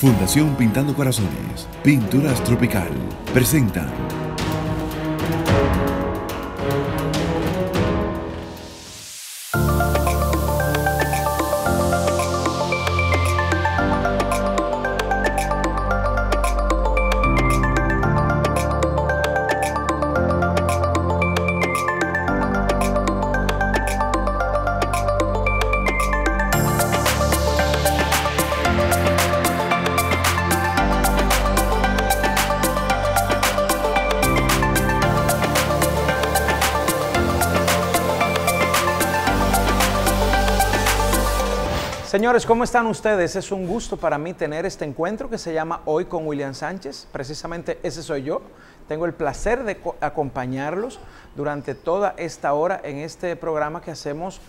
Fundación Pintando Corazones, Pinturas Tropical, presenta. Señores, ¿cómo están ustedes? Es un gusto para mí tener este encuentro que se llama Hoy con William Sánchez. Precisamente ese soy yo. Tengo el placer de acompañarlos durante toda esta hora en este programa que hacemos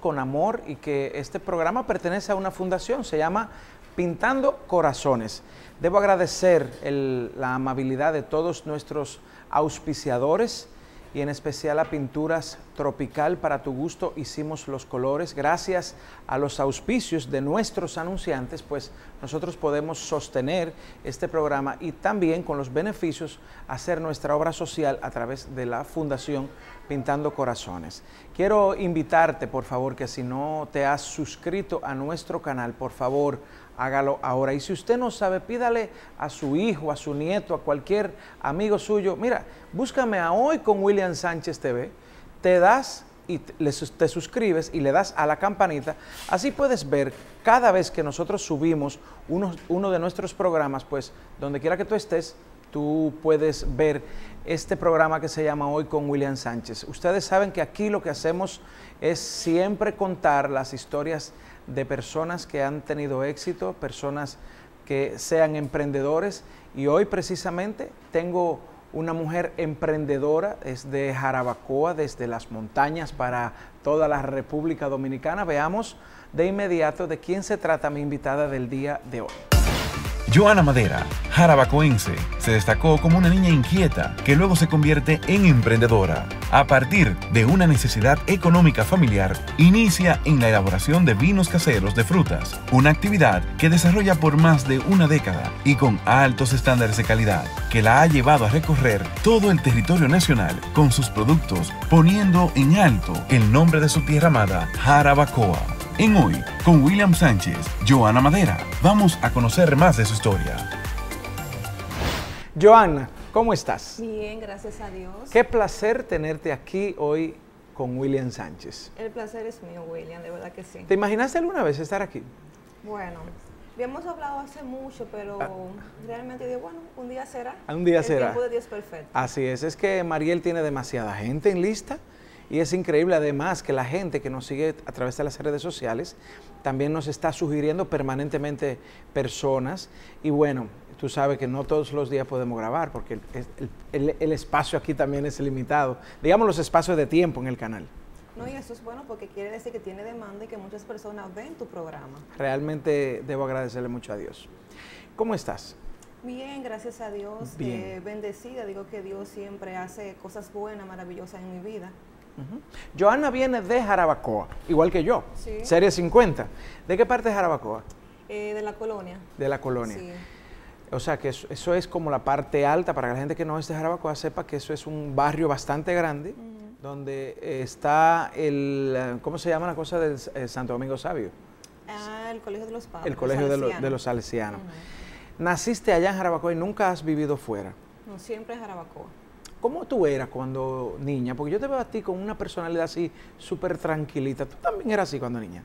con amor, y que este programa pertenece a una fundación, se llama Pintando Corazones. Debo agradecer la amabilidad de todos nuestros auspiciadores, y en especial a Pinturas Tropical. Para tu gusto hicimos los colores. Gracias a los auspicios de nuestros anunciantes, pues nosotros podemos sostener este programa y también con los beneficios hacer nuestra obra social a través de la Fundación Pintando Corazones. Quiero invitarte, por favor, que si no te has suscrito a nuestro canal, por favor, hágalo ahora. Y si usted no sabe, pídale a su hijo, a su nieto, a cualquier amigo suyo: mira, búscame a Hoy con William Sánchez TV, te das y te suscribes y le das a la campanita. Así puedes ver cada vez que nosotros subimos uno de nuestros programas. Pues donde quiera que tú estés, tú puedes ver este programa que se llama Hoy con William Sánchez. Ustedes saben que aquí lo que hacemos es siempre contar las historias de personas que han tenido éxito, personas que sean emprendedores, y hoy precisamente tengo una mujer emprendedora desde Jarabacoa, desde las montañas para toda la República Dominicana. Veamos de inmediato de quién se trata mi invitada del día de hoy. Johanna Madera, jarabacoense, se destacó como una niña inquieta que luego se convierte en emprendedora. A partir de una necesidad económica familiar, inicia en la elaboración de vinos caseros de frutas, una actividad que desarrolla por más de una década y con altos estándares de calidad, que la ha llevado a recorrer todo el territorio nacional con sus productos, poniendo en alto el nombre de su tierra amada, Jarabacoa. En Hoy con William Sánchez, Johanna Madera, vamos a conocer más de su historia. Johanna, ¿cómo estás? Bien, gracias a Dios. Qué placer tenerte aquí hoy con William Sánchez. El placer es mío, William, de verdad que sí. ¿Te imaginaste alguna vez estar aquí? Bueno, habíamos hablado hace mucho, pero realmente digo, bueno, un día será. Un día será. El tiempo de Dios perfecto. Así es que Mariel tiene demasiada gente en lista. Y es increíble, además, que la gente que nos sigue a través de las redes sociales también nos está sugiriendo permanentemente personas. Y bueno, tú sabes que no todos los días podemos grabar, porque el espacio aquí también es limitado. Digamos, los espacios de tiempo en el canal. No, y eso es bueno porque quiere decir que tiene demanda y que muchas personas ven tu programa. Realmente debo agradecerle mucho a Dios. ¿Cómo estás? Bien, gracias a Dios. Bien. Bendecida. Digo que Dios siempre hace cosas buenas, maravillosas en mi vida. Johanna viene de Jarabacoa, igual que yo, sí. Serie 50. ¿De qué parte de Jarabacoa? De la colonia. De la colonia. Sí. O sea que eso es como la parte alta, para que la gente que no es de Jarabacoa sepa que eso es un barrio bastante grande, donde está el, ¿cómo se llama la cosa del Santo Domingo Sabio? Ah, el Colegio de los Padres. El Colegio de los Salesianos. Naciste allá en Jarabacoa y nunca has vivido fuera. No, siempre en Jarabacoa. ¿Cómo tú eras cuando niña? Porque yo te veo a ti con una personalidad así, súper tranquilita. ¿Tú también eras así cuando niña?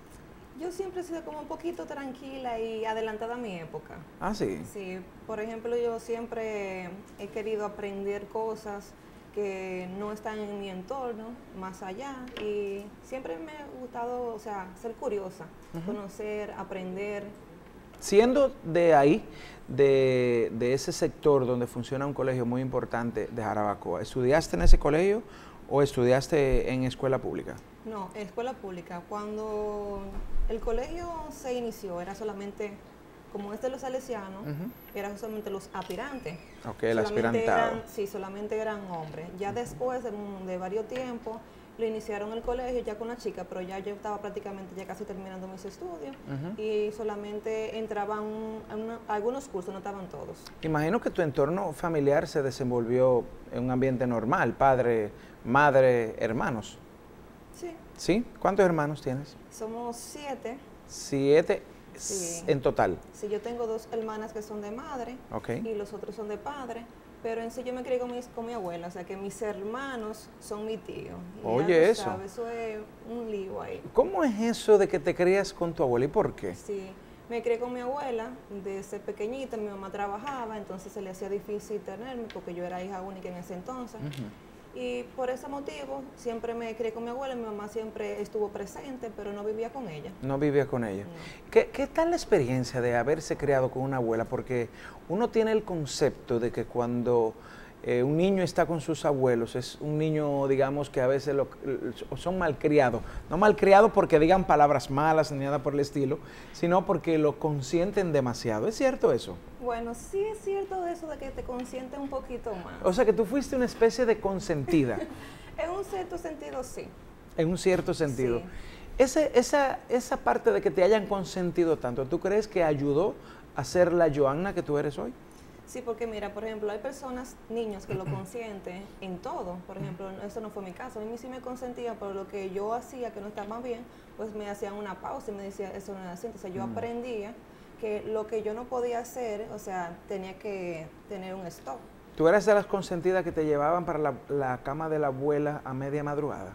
Yo siempre he sido como un poquito tranquila y adelantada a mi época. ¿Ah, sí? Sí. Por ejemplo, yo siempre he querido aprender cosas que no están en mi entorno, más allá. Y siempre me ha gustado, o sea, ser curiosa, conocer, aprender. Siendo de ahí, de ese sector donde funciona un colegio muy importante de Jarabacoa, ¿estudiaste en ese colegio o estudiaste en escuela pública? No, escuela pública. Cuando el colegio se inició, era solamente, como es de los salesianos, eran solamente los aspirantes. Ok, el aspirantado. Sí, solamente eran hombres. Ya después de varios tiempos, lo iniciaron en el colegio ya con la chica, pero ya yo estaba prácticamente ya casi terminando mis estudios y solamente entraban algunos cursos, no estaban todos. Imagino que tu entorno familiar se desenvolvió en un ambiente normal, padre, madre, hermanos. Sí. ¿Sí? ¿Cuántos hermanos tienes? Somos 7. 7. Sí. En total. Sí, yo tengo 2 hermanas que son de madre y los otros son de padre, pero en sí yo me crié con mi abuela, o sea que mis hermanos son mi tío. Oye, eso. Sabes, eso es un lío ahí. ¿Cómo es eso de que te crías con tu abuela y por qué? Sí, me crié con mi abuela desde pequeñita, mi mamá trabajaba, entonces se le hacía difícil tenerme porque yo era hija única en ese entonces. Y por ese motivo siempre me crié con mi abuela, mi mamá siempre estuvo presente, pero no vivía con ella. No vivía con ella. No. ¿Qué tal la experiencia de haberse criado con una abuela? Porque uno tiene el concepto de que cuando un niño está con sus abuelos, es un niño, digamos, que a veces son malcriados. No malcriados porque digan palabras malas ni nada por el estilo, sino porque lo consienten demasiado. ¿Es cierto eso? Bueno, sí es cierto eso de que te consienten un poquito más. O sea, que tú fuiste una especie de consentida. En un cierto sentido, sí. En un cierto sentido. Sí. Esa parte de que te hayan consentido tanto, ¿tú crees que ayudó a ser la Johanna que tú eres hoy? Sí, porque mira, por ejemplo, hay personas, niños, que lo consienten en todo. Por ejemplo, eso no fue mi caso. A mí sí me consentían, pero lo que yo hacía, que no estaba bien, pues me hacían una pausa y me decían, eso no es así. Entonces yo aprendía que lo que yo no podía hacer, o sea, tenía que tener un stop. ¿Tú eras de las consentidas que te llevaban para la cama de la abuela a media madrugada?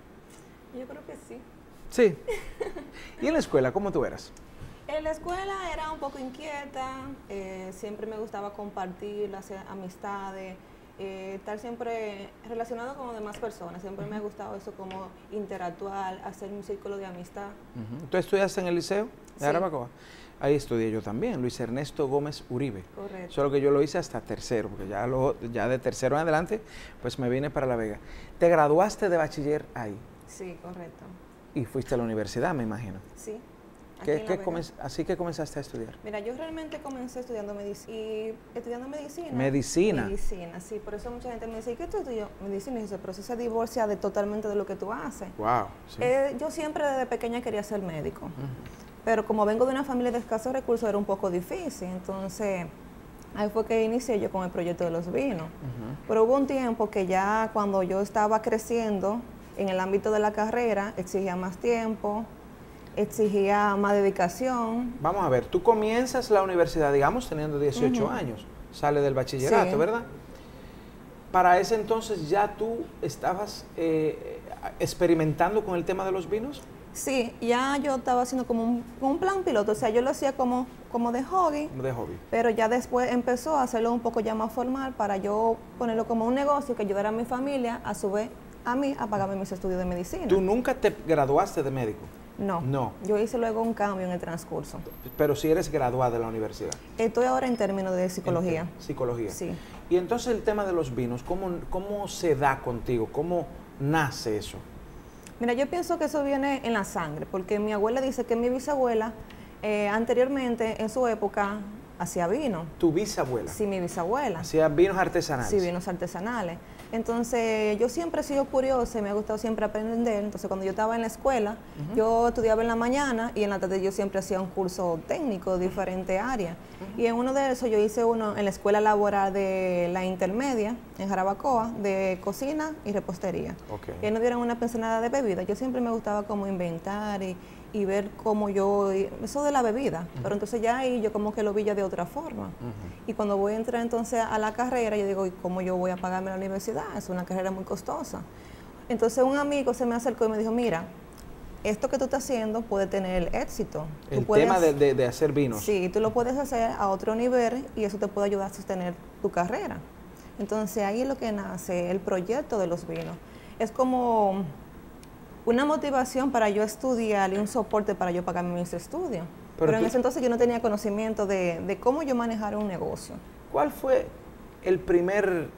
Yo creo que sí. Sí. ¿Y en la escuela cómo tú eras? En la escuela era un poco inquieta, siempre me gustaba compartir, hacer amistades, estar siempre relacionado con demás personas. Siempre me ha gustado eso, como interactuar, hacer un círculo de amistad. ¿Tú estudiaste en el liceo de Jarabacoa? Ahí estudié yo también, Luis Ernesto Gómez Uribe. Correcto. Solo que yo lo hice hasta tercero, porque ya de tercero en adelante, pues me vine para La Vega. ¿Te graduaste de bachiller ahí? Sí, correcto. Y fuiste a la universidad, me imagino. Sí. Así que comenzaste a estudiar. Mira, yo realmente comencé estudiando medicina. Medicina, sí. Por eso mucha gente me dice, ¿qué tú estudias? Medicina. Y ese proceso se divorcia totalmente de lo que tú haces. Wow. Sí. Yo siempre desde pequeña quería ser médico. Pero como vengo de una familia de escasos recursos, era un poco difícil. Entonces, ahí fue que inicié yo con el proyecto de los vinos. Pero hubo un tiempo que ya cuando yo estaba creciendo en el ámbito de la carrera, exigía más tiempo, exigía más dedicación. Vamos a ver, tú comienzas la universidad, digamos, teniendo 18 años, sales del bachillerato, ¿verdad? Para ese entonces ya tú estabas experimentando con el tema de los vinos. Sí, ya yo estaba haciendo como un plan piloto, o sea, yo lo hacía como de hobby. De hobby. Pero ya después empezó a hacerlo un poco ya más formal para yo ponerlo como un negocio que ayudara a mi familia, a su vez a mí, a pagarme mis estudios de medicina. ¿Tú nunca te graduaste de médico? No, no, yo hice luego un cambio en el transcurso. Pero si eres graduada de la universidad. Estoy ahora en términos de psicología. Psicología. Sí. Y entonces el tema de los vinos, ¿cómo se da contigo? ¿Cómo nace eso? Mira, yo pienso que eso viene en la sangre, porque mi abuela dice que mi bisabuela anteriormente, en su época, hacía vino. ¿Tu bisabuela? Sí, mi bisabuela. Hacía vinos artesanales. Sí, vinos artesanales. Entonces, yo siempre he sido curiosa y me ha gustado siempre aprender. Entonces, cuando yo estaba en la escuela, yo estudiaba en la mañana y en la tarde yo siempre hacía un curso técnico de diferentes áreas. Y en uno de esos yo hice uno en la escuela laboral de la intermedia, en Jarabacoa, de cocina y repostería. Y ahí nos dieron una pincelada de bebida. Yo siempre me gustaba como inventar y ver cómo yo, eso de la bebida, pero entonces ya ahí yo como que lo vi ya de otra forma. Y cuando voy a entrar entonces a la carrera, yo digo, ¿y cómo yo voy a pagarme la universidad? Es una carrera muy costosa. Entonces un amigo se me acercó y me dijo, mira, esto que tú estás haciendo puede tener éxito. El tema de hacer vinos. Sí, tú lo puedes hacer a otro nivel y eso te puede ayudar a sostener tu carrera. Entonces ahí es lo que nace el proyecto de los vinos. Es como una motivación para yo estudiar y un soporte para yo pagar mis estudios. Pero en ese entonces yo no tenía conocimiento de cómo yo manejar un negocio. ¿Cuál fue el primer,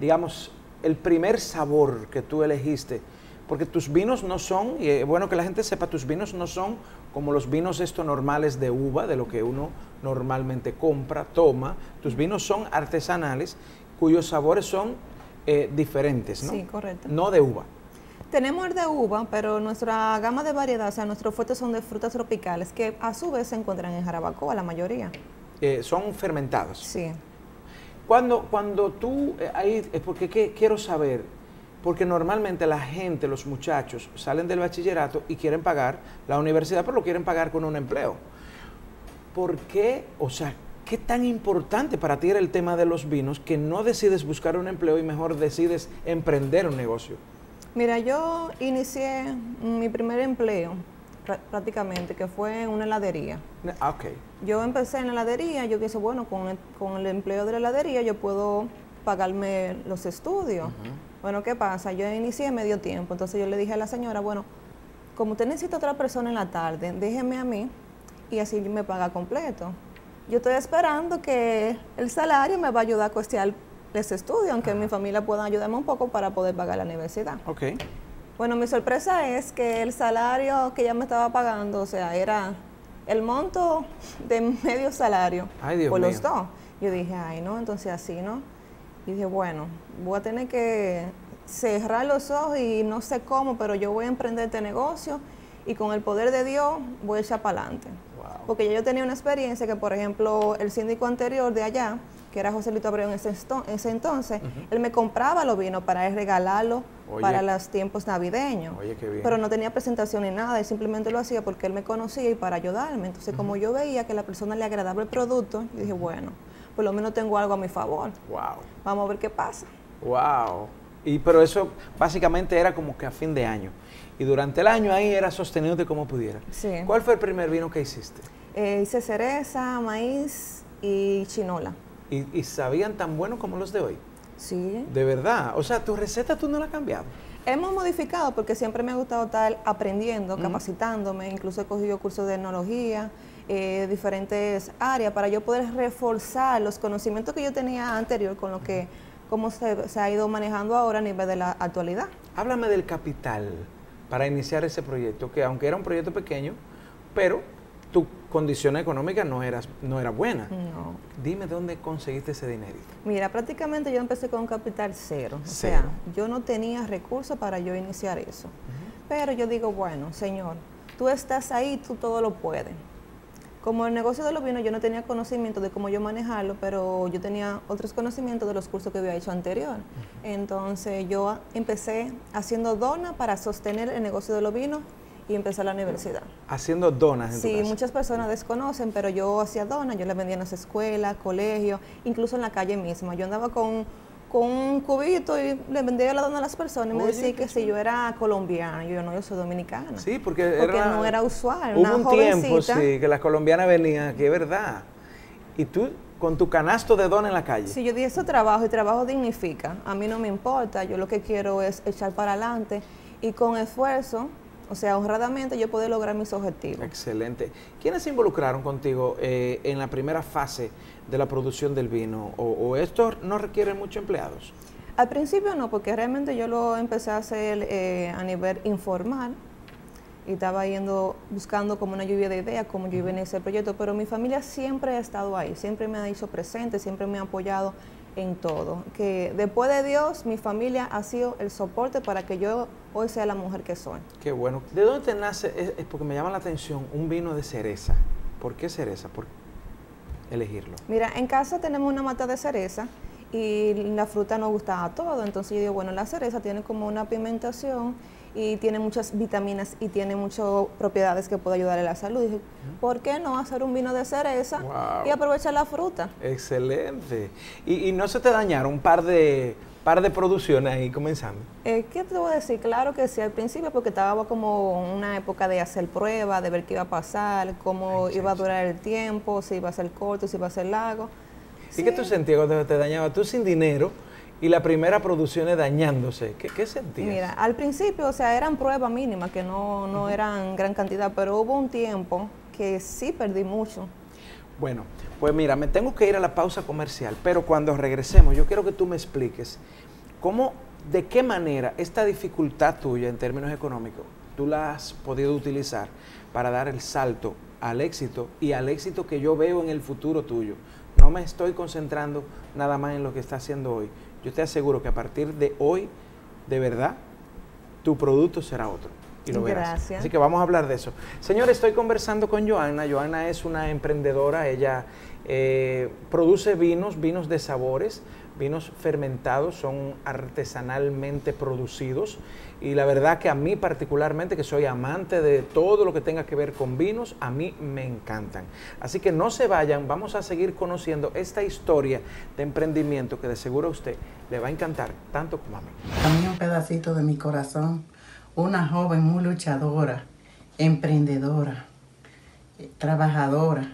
digamos, el primer sabor que tú elegiste? Porque tus vinos no son, y es bueno que la gente sepa, tus vinos no son como los vinos estos normales de uva, de lo que uno normalmente compra, toma. Tus vinos son artesanales, cuyos sabores son diferentes, ¿no? Sí, correcto. No de uva. Tenemos el de uva, pero nuestra gama de variedad, o sea, nuestros fuertes son de frutas tropicales, que a su vez se encuentran en Jarabacoa, la mayoría. Son fermentados. Sí. Cuando tú, ahí es porque quiero saber, porque normalmente la gente, los muchachos, salen del bachillerato y quieren pagar la universidad, pero lo quieren pagar con un empleo. ¿Por qué? O sea, ¿qué tan importante para ti era el tema de los vinos que no decides buscar un empleo y mejor decides emprender un negocio? Mira, yo inicié mi primer empleo prácticamente, que fue en una heladería. Ah, ok. Yo empecé en la heladería, yo dije, bueno, con el empleo de la heladería yo puedo pagarme los estudios. Uh-huh. Bueno, ¿qué pasa? Yo inicié medio tiempo, entonces yo le dije a la señora, bueno, como usted necesita otra persona en la tarde, déjeme a mí y así me paga completo. Yo estoy esperando que el salario me va a ayudar a costear los estudios, aunque mi familia pueda ayudarme un poco para poder pagar la universidad. Ok. Bueno, mi sorpresa es que el salario que ya me estaba pagando, o sea, era el monto de medio salario. Ay, Dios mío. Por los dos. Yo dije, ay, no, entonces así, ¿no? Y dije, bueno, voy a tener que cerrar los ojos y no sé cómo, pero yo voy a emprender este negocio y con el poder de Dios voy a echar para adelante. Wow. Porque yo tenía una experiencia que, por ejemplo, el síndico anterior de allá, que era Joselito Abreu en ese entonces, uh-huh, él me compraba los vinos para él regalarlo para los tiempos navideños. Oye, qué bien. Pero no tenía presentación ni nada, él simplemente lo hacía porque él me conocía y para ayudarme. Entonces, uh-huh, como yo veía que a la persona le agradaba el producto, yo dije, bueno, por lo menos tengo algo a mi favor. Wow. Vamos a ver qué pasa. Wow. Y pero eso básicamente era como que a fin de año. Y durante el año ahí era sostenido de como pudiera. Sí. ¿Cuál fue el primer vino que hiciste? Hice cereza, maíz y chinola. ¿Y sabían tan buenos como los de hoy? Sí. De verdad. O sea, tu receta tú no la has cambiado. Hemos modificado porque siempre me ha gustado estar aprendiendo, capacitándome. Incluso he cogido cursos de etnología, diferentes áreas, para yo poder reforzar los conocimientos que yo tenía anterior con lo que, cómo se ha ido manejando ahora a nivel de la actualidad. Háblame del capital para iniciar ese proyecto, que aunque era un proyecto pequeño, pero tu condición económica no era buena. No. Dime, ¿de dónde conseguiste ese dinero? Mira, prácticamente yo empecé con capital cero. O sea, yo no tenía recursos para yo iniciar eso. Uh-huh. Pero yo digo, bueno, Señor, tú estás ahí, tú todo lo puedes. Como el negocio de los vinos, yo no tenía conocimiento de cómo yo manejarlo, pero yo tenía otros conocimientos de los cursos que había hecho anterior. Uh-huh. Entonces, yo empecé haciendo donas para sostener el negocio de los vinos y empecé la universidad. ¿Haciendo donas en tu casa? Sí, muchas personas desconocen, pero yo hacía donas, yo las vendía en las escuelas, colegios, incluso en la calle misma. Yo andaba con un cubito y le vendía la dona a las personas y me decía que si yo era colombiana, yo no, yo soy dominicana. Sí, porque era, no era usual. Hubo un tiempo, sí, que las colombianas venían aquí, es verdad. Y tú, con tu canasto de dona en la calle. Sí, yo dije, eso trabajo, y trabajo dignifica. A mí no me importa, yo lo que quiero es echar para adelante y con esfuerzo, o sea, honradamente, yo puedo lograr mis objetivos. Excelente. ¿Quiénes se involucraron contigo en la primera fase de la producción del vino? ¿O esto no requiere muchos empleados? Al principio no, porque realmente yo lo empecé a hacer a nivel informal y estaba buscando como una lluvia de ideas, como yo iba en ese proyecto, pero mi familia siempre ha estado ahí, siempre me ha hecho presente, siempre me ha apoyado en todo. Que después de Dios, mi familia ha sido el soporte para que yo hoy sea la mujer que soy. Qué bueno. ¿De dónde te nace? Es porque me llama la atención un vino de cereza. ¿Por qué cereza? ¿Por elegirlo? Mira, en casa tenemos una mata de cereza y la fruta nos gusta a todos. Entonces yo digo, bueno, la cereza tiene como una pigmentación y tiene muchas vitaminas y tiene muchas propiedades que puede ayudar a la salud. Dije, ¿por qué no hacer un vino de cereza y aprovechar la fruta? Excelente. ¿Y no se te dañaron un par de producciones ahí comenzando? ¿Qué te voy a decir? Claro que sí, al principio, porque estaba como una época de hacer pruebas, de ver qué iba a pasar, cómo iba a durar el tiempo, si iba a ser corto, si iba a ser largo. ¿Y qué tú sentías cuando te dañaba? Tú sin dinero y la primera producción es dañándose. ¿Qué sentías? Mira, al principio, o sea, eran pruebas mínimas que no eran gran cantidad, pero hubo un tiempo que sí perdí mucho. Bueno, pues mira, me tengo que ir a la pausa comercial, pero cuando regresemos yo quiero que tú me expliques cómo, de qué manera esta dificultad tuya en términos económicos tú la has podido utilizar para dar el salto al éxito y al éxito que yo veo en el futuro tuyo. No me estoy concentrando nada más en lo que está haciendo hoy. Yo te aseguro que a partir de hoy, de verdad, tu producto será otro. Y lo verás. Gracias. Así que vamos a hablar de eso. Señores, estoy conversando con Johanna. Johanna es una emprendedora. Ella produce vinos, vinos de sabores, vinos fermentados, son artesanalmente producidos. Y la verdad que a mí particularmente, que soy amante de todo lo que tenga que ver con vinos, a mí me encantan. Así que no se vayan, vamos a seguir conociendo esta historia de emprendimiento que de seguro a usted le va a encantar, tanto como a mí. A mí un pedacito de mi corazón, una joven muy luchadora, emprendedora, trabajadora.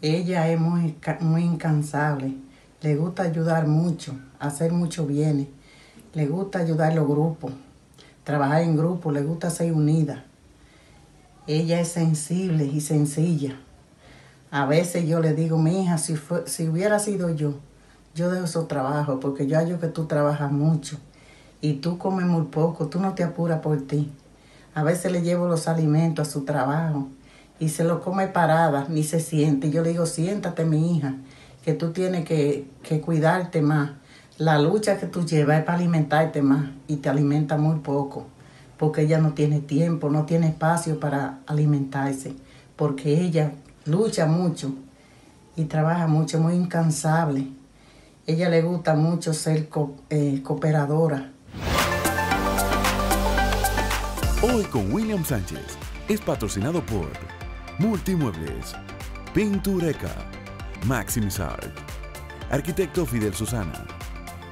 Ella es muy incansable, le gusta ayudar mucho, hacer mucho bien, le gusta ayudar a los grupos, trabajar en grupo, le gusta ser unida. Ella es sensible y sencilla. A veces yo le digo, mi hija, si hubiera sido yo dejo esos trabajos, porque yo hallo que tú trabajas mucho y tú comes muy poco, tú no te apuras por ti. A veces le llevo los alimentos a su trabajo y se lo come parada, ni se siente. Yo le digo, siéntate, mi hija, que tú tienes que cuidarte más. La lucha que tú llevas es para alimentarte más y te alimenta muy poco, porque ella no tiene tiempo, no tiene espacio para alimentarse, porque ella lucha mucho y trabaja mucho, muy incansable. Ella le gusta mucho ser cooperadora. Hoy con William Sánchez es patrocinado por Multimuebles, Pintureca, Maxim Art, Arquitecto Fidel Susana,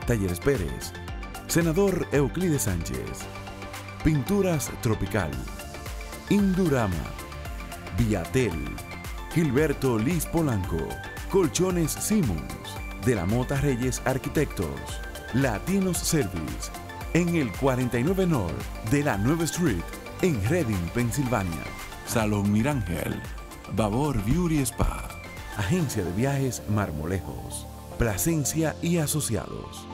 Talleres Pérez, Senador Euclides Sánchez, Pinturas Tropical, Indurama, ViaTel, Gilberto Liz Polanco, Colchones Simons, De la Mota Reyes Arquitectos, Latinos Service, en el 49 North de la 9 Street, en Reading, Pensilvania, Salón Mirángel, Babor Beauty Spa, Agencia de Viajes Marmolejos, Placencia y Asociados.